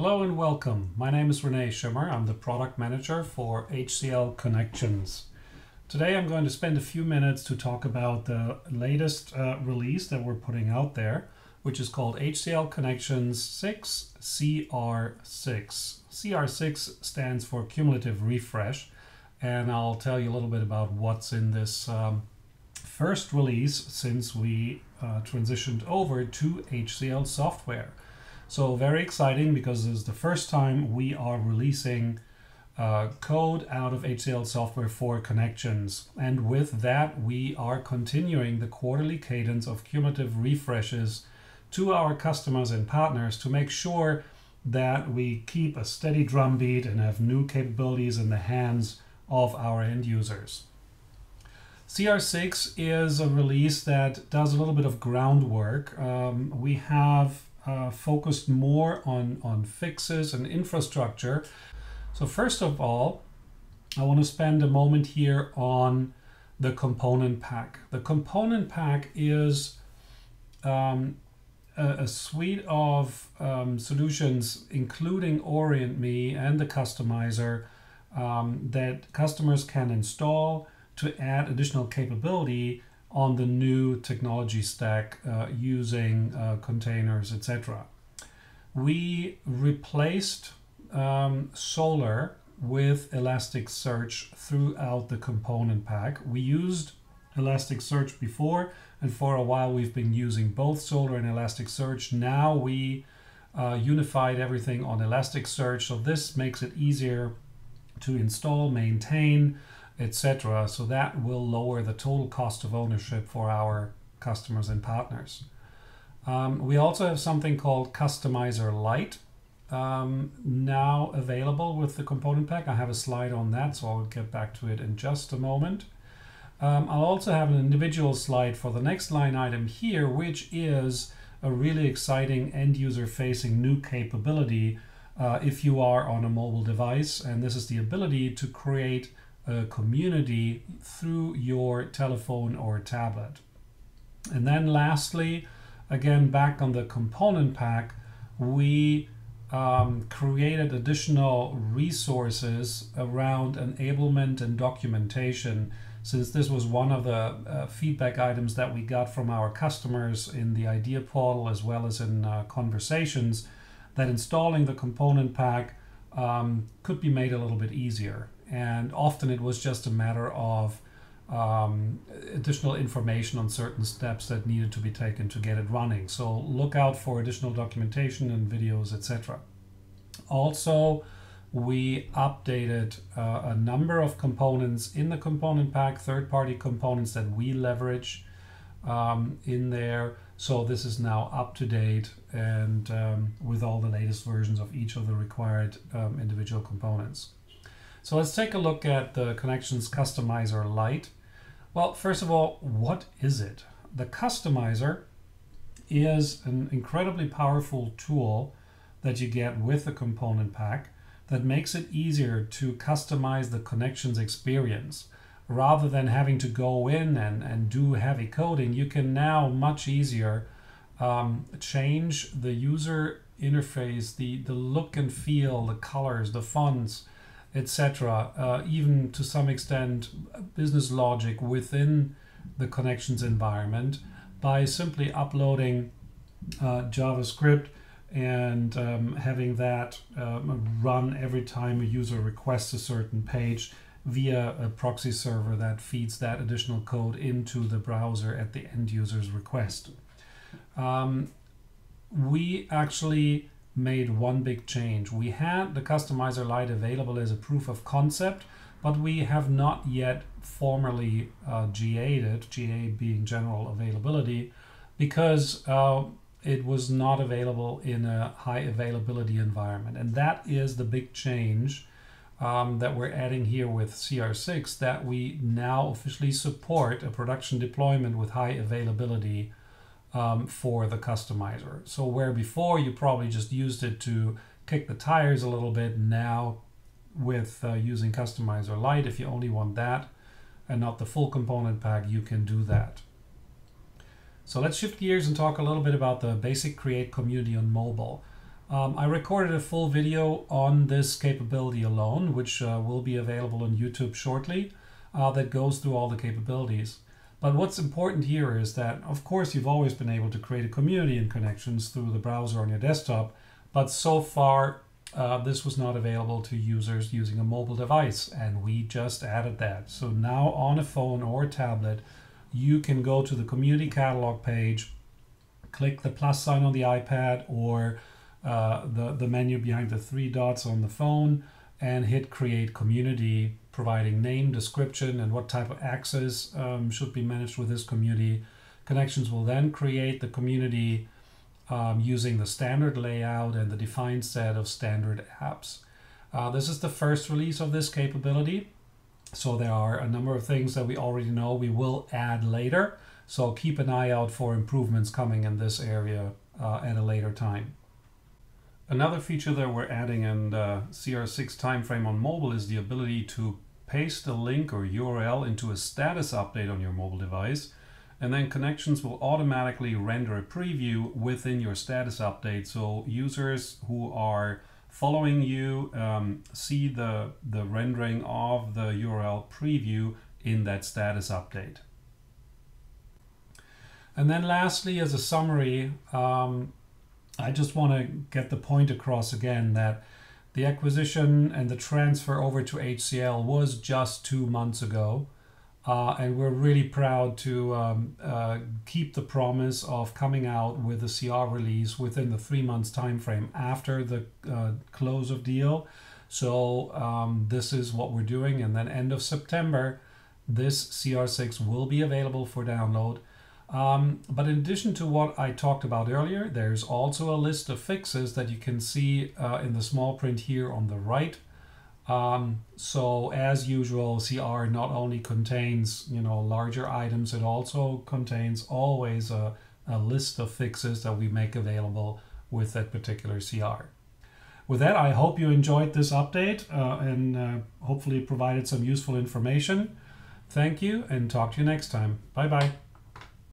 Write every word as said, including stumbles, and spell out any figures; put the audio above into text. Hello and welcome. My name is Renee Schimmer. I'm the product manager for H C L Connections. Today I'm going to spend a few minutes to talk about the latest uh, release that we're putting out there, which is called H C L Connections six C R six. C R six stands for Cumulative Refresh, and I'll tell you a little bit about what's in this um, first release since we uh, transitioned over to H C L Software. So very exciting, because this is the first time we are releasing uh, code out of H C L Software for Connections. And with that, we are continuing the quarterly cadence of cumulative refreshes to our customers and partners to make sure that we keep a steady drumbeat and have new capabilities in the hands of our end users. C R six is a release that does a little bit of groundwork. Um, we have Uh, focused more on, on fixes and infrastructure. So first of all, I want to spend a moment here on the Component Pack. The Component Pack is um, a, a suite of um, solutions, including Orient Me and the customizer, um, that customers can install to add additional capability on the new technology stack uh, using uh, containers, et cetera. We replaced um, Solr with Elasticsearch throughout the Component Pack. We used Elasticsearch before, and for a while we've been using both Solr and Elasticsearch. Now we uh, unified everything on Elasticsearch, so this makes it easier to install, maintain, et cetera. So that will lower the total cost of ownership for our customers and partners. Um, we also have something called Customizer Lite um, now available with the Component Pack. I have a slide on that, so I'll get back to it in just a moment. Um, I'll also have an individual slide for the next line item here, which is a really exciting end user facing new capability uh, if you are on a mobile device. And this is the ability to create a community through your telephone or tablet. And then lastly, again, back on the Component Pack, we um, created additional resources around enablement and documentation, since this was one of the uh, feedback items that we got from our customers in the idea portal, as well as in uh, conversations, that installing the Component Pack um, could be made a little bit easier. And often it was just a matter of um, additional information on certain steps that needed to be taken to get it running. So look out for additional documentation and videos, et cetera. Also, we updated uh, a number of components in the Component Pack, third-party components that we leverage um, in there. So this is now up to date and um, with all the latest versions of each of the required um, individual components. So let's take a look at the Connections Customizer Lite. Well, first of all, what is it? The Customizer is an incredibly powerful tool that you get with the Component Pack that makes it easier to customize the Connections experience. Rather than having to go in and, and do heavy coding, you can now much easier um, change the user interface, the, the look and feel, the colors, the fonts, et cetera, uh, even to some extent business logic within the Connections environment, by simply uploading uh, JavaScript and um, having that um, run every time a user requests a certain page via a proxy server that feeds that additional code into the browser at the end user's request. Um, we actually made one big change. We had the Customizer Lite available as a proof of concept, but we have not yet formally uh, G A'd it, G A being general availability, because uh, it was not available in a high availability environment. And that is the big change um, that we're adding here with C R six, that we now officially support a production deployment with high availability Um, for the Customizer. So where before you probably just used it to kick the tires a little bit, now with uh, using Customizer Lite, if you only want that and not the full Component Pack, you can do that. So let's shift gears and talk a little bit about the basic Create Community on mobile. Um, I recorded a full video on this capability alone, which uh, will be available on YouTube shortly, uh, that goes through all the capabilities. But what's important here is that, of course, you've always been able to create a community in Connections through the browser on your desktop, but so far uh, this was not available to users using a mobile device, and we just added that. So now on a phone or a tablet, you can go to the community catalog page, click the plus sign on the iPad or uh, the, the menu behind the three dots on the phone, and hit create community, providing name, description, and what type of access um, should be managed with this community. Connections will then create the community um, using the standard layout and the defined set of standard apps. Uh, this is the first release of this capability, so there are a number of things that we already know we will add later. So keep an eye out for improvements coming in this area uh, at a later time. Another feature that we're adding in the C R six timeframe on mobile is the ability to paste a link or U R L into a status update on your mobile device, and then Connections will automatically render a preview within your status update, so users who are following you um, see the, the rendering of the U R L preview in that status update. And then lastly, as a summary, um, I just want to get the point across again that the acquisition and the transfer over to H C L was just two months ago, uh, and we're really proud to um, uh, keep the promise of coming out with a C R release within the three months time frame after the uh, close of deal. So um, this is what we're doing, and then end of September this C R six will be available for download. Um, but in addition to what I talked about earlier, there's also a list of fixes that you can see uh, in the small print here on the right. Um, so as usual, C R not only contains, you know, larger items, it also contains always a, a list of fixes that we make available with that particular C R. With that, I hope you enjoyed this update uh, and uh, hopefully provided some useful information. Thank you, and talk to you next time. Bye-bye.